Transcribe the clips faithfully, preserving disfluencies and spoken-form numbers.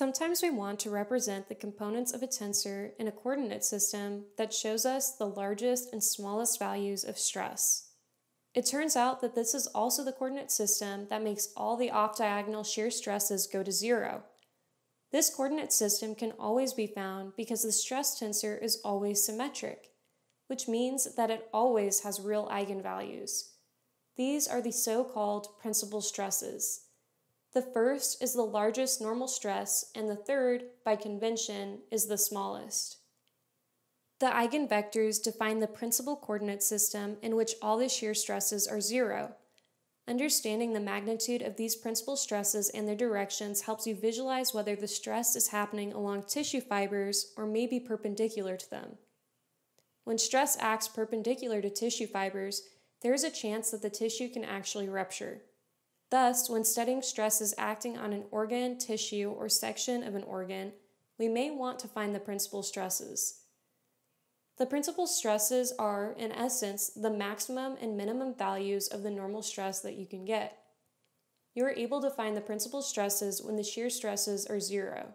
Sometimes we want to represent the components of a tensor in a coordinate system that shows us the largest and smallest values of stress. It turns out that this is also the coordinate system that makes all the off-diagonal shear stresses go to zero. This coordinate system can always be found because the stress tensor is always symmetric, which means that it always has real eigenvalues. These are the so-called principal stresses. The first is the largest normal stress, and the third, by convention, is the smallest. The eigenvectors define the principal coordinate system in which all the shear stresses are zero. Understanding the magnitude of these principal stresses and their directions helps you visualize whether the stress is happening along tissue fibers or may be perpendicular to them. When stress acts perpendicular to tissue fibers, there is a chance that the tissue can actually rupture. Thus, when studying stresses acting on an organ, tissue, or section of an organ, we may want to find the principal stresses. The principal stresses are, in essence, the maximum and minimum values of the normal stress that you can get. You are able to find the principal stresses when the shear stresses are zero.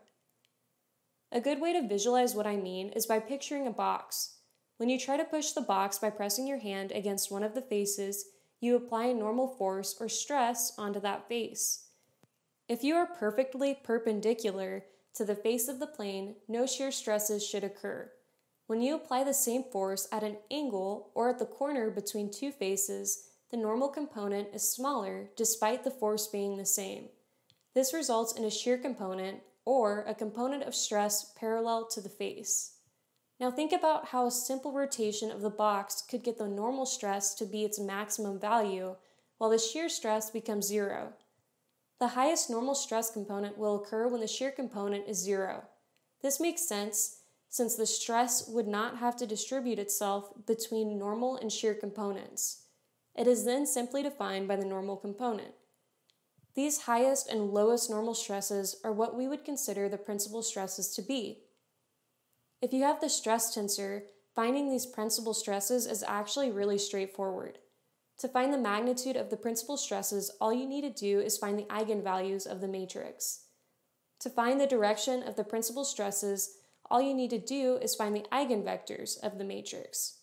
A good way to visualize what I mean is by picturing a box. When you try to push the box by pressing your hand against one of the faces, you apply a normal force or stress onto that face. If you are perfectly perpendicular to the face of the plane, no shear stresses should occur. When you apply the same force at an angle or at the corner between two faces, the normal component is smaller despite the force being the same. This results in a shear component or a component of stress parallel to the face. Now think about how a simple rotation of the box could get the normal stress to be its maximum value, while the shear stress becomes zero. The highest normal stress component will occur when the shear component is zero. This makes sense since the stress would not have to distribute itself between normal and shear components. It is then simply defined by the normal component. These highest and lowest normal stresses are what we would consider the principal stresses to be. If you have the stress tensor, finding these principal stresses is actually really straightforward. To find the magnitude of the principal stresses, all you need to do is find the eigenvalues of the matrix. To find the direction of the principal stresses, all you need to do is find the eigenvectors of the matrix.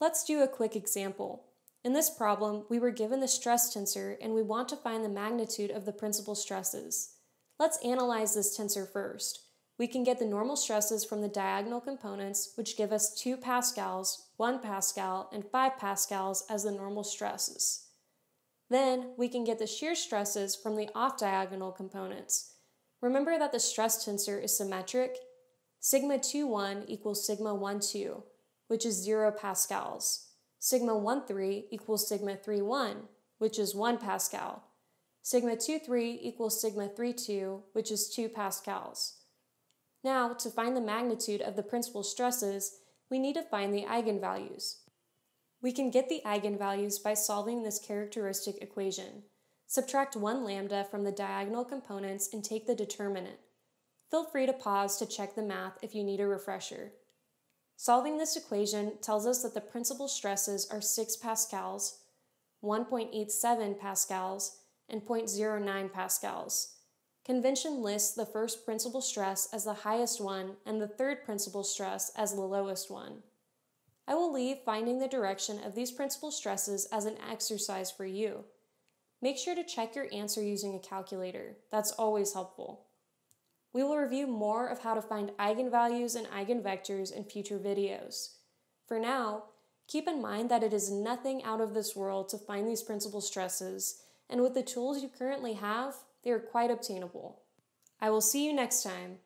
Let's do a quick example. In this problem, we were given the stress tensor and we want to find the magnitude of the principal stresses. Let's analyze this tensor first. We can get the normal stresses from the diagonal components, which give us two pascals, one pascal, and five pascals as the normal stresses. Then, we can get the shear stresses from the off-diagonal components. Remember that the stress tensor is symmetric. sigma two one equals sigma one two, which is zero pascals. sigma one three equals sigma three one, which is one pascal. sigma two three equals sigma three two, which is two pascals. Now, to find the magnitude of the principal stresses, we need to find the eigenvalues. We can get the eigenvalues by solving this characteristic equation. Subtract one lambda from the diagonal components and take the determinant. Feel free to pause to check the math if you need a refresher. Solving this equation tells us that the principal stresses are six pascals, one point eight seven pascals, and zero point zero nine pascals. Convention lists the first principal stress as the highest one and the third principal stress as the lowest one. I will leave finding the direction of these principal stresses as an exercise for you. Make sure to check your answer using a calculator. That's always helpful. We will review more of how to find eigenvalues and eigenvectors in future videos. For now, keep in mind that it is nothing out of this world to find these principal stresses, and with the tools you currently have, they are quite obtainable. I will see you next time.